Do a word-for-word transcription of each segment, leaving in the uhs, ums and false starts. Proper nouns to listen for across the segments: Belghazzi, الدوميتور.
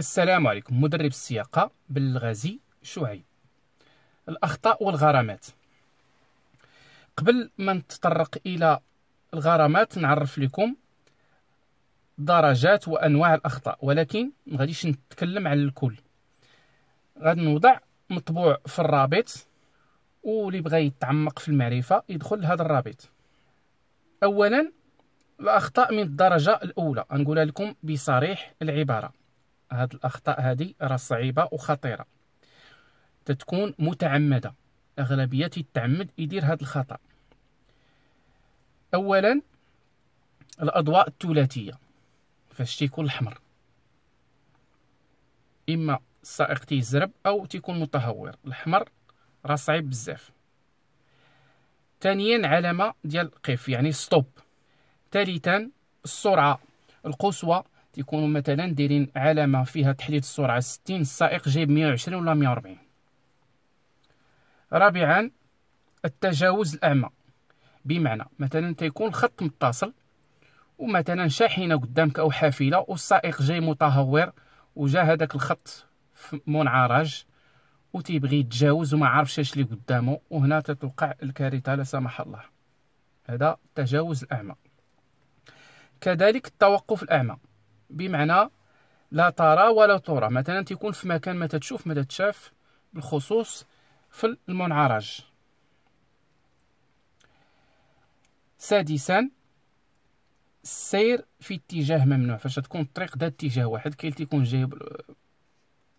السلام عليكم، مدرب السياقة بلغازي شعيب. الأخطاء والغرامات. قبل ما نتطرق إلى الغرامات نعرف لكم درجات وأنواع الأخطاء، ولكن ما غاديش نتكلم على الكل. غادي نوضع مطبوع في الرابط، واللي بغى يتعمق في المعرفة يدخل لهذا الرابط. أولا الأخطاء من الدرجة الأولى، نقولها لكم بصريح العبارة، هاد الأخطاء هذه راه صعيبة وخطيرة، تتكون متعمدة، أغلبية تتعمد يدير هاد الخطأ. أولا الأضواء الثلاثية، فاش تيكون الأحمر إما السائق تيزرب أو تيكون متهور، الأحمر راه صعيب بزاف. ثانيا علامة ديال القف يعني ستوب. ثالثا السرعة القصوى، تيكونوا مثلا دايرين علامة فيها تحديد السرعة ستين، السائق جايب مية وعشرين ولا مية وأربعين. رابعا التجاوز الأعمى، بمعنى مثلا تيكون الخط متصل ومثلا شاحنة قدامك أو حافلة والسائق جاي متهور وجا هذاك الخط في منعرج وتيبغي يتجاوز وما عارفش اش اللي قدامه، وهنا تتوقع الكارثة لا سمح الله، هذا التجاوز الأعمى. كذلك التوقف الأعمى، بمعنى لا ترى ولا ترى، مثلا تيكون في مكان ما تتشوف ما تتشاف، بالخصوص في المنعرج. سادسا السير في اتجاه ممنوع، فاش تكون الطريق دا اتجاه واحد، كاين اللي تيكون جايب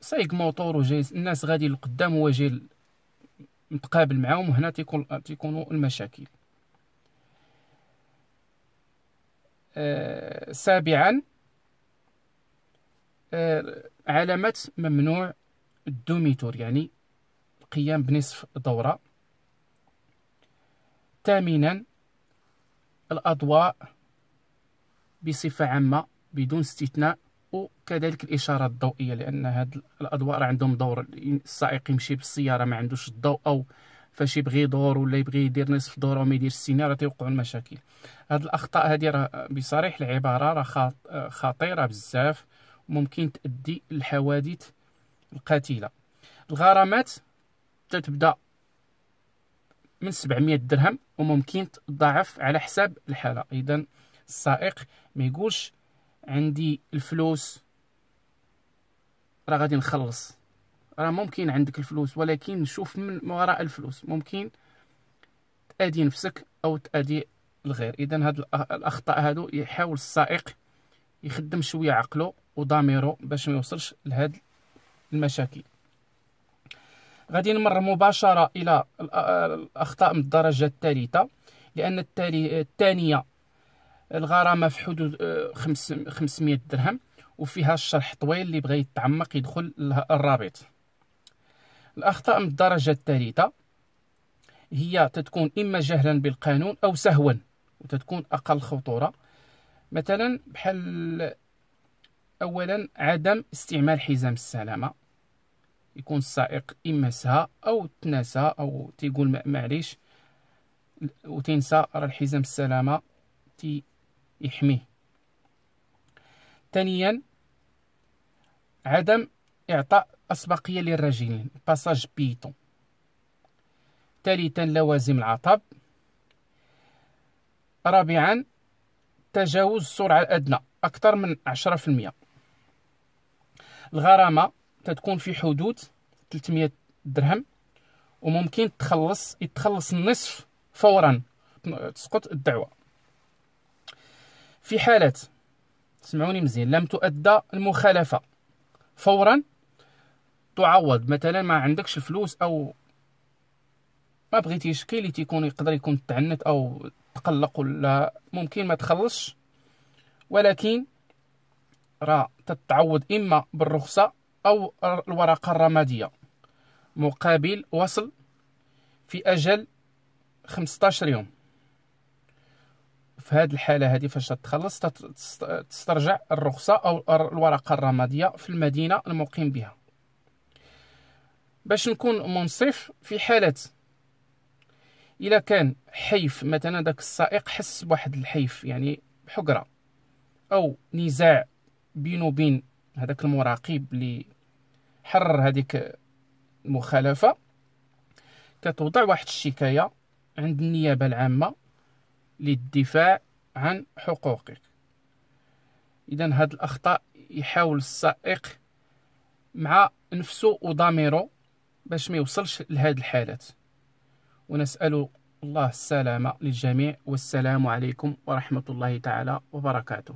سايق موطور وجاي الناس غادي لقدام وهو جاي متقابل معاهم، وهنا تيكون تيكونوا المشاكل. آه سابعا آه علامة ممنوع الدوميتور، يعني القيام بنصف دورة. ثامنا الأضواء بصفة عامة بدون استثناء، وكذلك الإشارات الضوئية، لأن هاد الأضواء راه عندهم دور، السائق يمشي بالسيارة ما عندوش الضوء أو فاش يبغي يدور ولا يبغي يدير نصف دورة وما يديرش السيناريو راه تيوقعوا المشاكل. هاد الأخطاء هادي راه بصريح العبارة راه خطيرة بزاف وممكن تؤدي للحوادث القتيلة. الغرامات تتبدا من سبعمية درهم وممكن تضاعف على حساب الحالة، إذا السائق ما يقولش عندي الفلوس راه غادي نخلص، راه ممكن عندك الفلوس ولكن شوف من وراء الفلوس، ممكن تأدي نفسك أو تأدي الغير. إذا هاد الأخطاء هادو يحاول السائق يخدم شوية عقله وضميره باش ما يوصلش لهاد المشاكل. غادي نمر مباشرة إلى الأخطاء من الدرجة الثالثة، لأن الثانية الغرامة في حدود خمسمية درهم وفيها الشرح طويل، اللي بغى يتعمق يدخل الرابط. الأخطاء من الدرجة الثالثة هي تتكون إما جهلا بالقانون أو سهوا، وتتكون أقل خطورة، مثلا بحال أولا عدم استعمال حزام السلامة، يكون السائق إما سها أو تنسى أو تيقول معليش وتنسى، راه الحزام السلامة يحميه. ثانيا عدم إعطاء أسبقية للراجلين، باساج بيتون. ثالثا لوازم العطب. رابعا تجاوز السرعة الأدنى أكثر من عشرة في المية. الغرامة تتكون في حدود ثلاثمية درهم وممكن تخلص يتخلص النصف فورا، تسقط الدعوة. في حالة سمعوني مزيان لم تؤدى المخالفة فورا تعوض، مثلا ما عندكش الفلوس أو ما بغيتيش، كاين اللي تيكون يقدر يكون تعنت أو تقلق ولا ممكن ما تخلصش، ولكن راه تتعوض إما بالرخصة أو الورقة الرمادية مقابل وصل في أجل خمسطاش يوم. في هذه الحالة هذه فاش تخلص تسترجع الرخصة أو الورقة الرمادية في المدينة المقيم بها. باش نكون منصف، في حالة إلا كان حيف، مثلا داك السائق حس بواحد الحيف يعني بحقرة أو نزاع بينه وبين هذاك المراقب اللي حرر هذيك المخالفه كتوضع واحد الشكايه عند النيابه العامه للدفاع عن حقوقك. اذا هاد الاخطاء يحاول السائق مع نفسه وضميره باش ما يوصلش لهاد الحالات، ونسال الله السلامه للجميع، والسلام عليكم ورحمه الله تعالى وبركاته.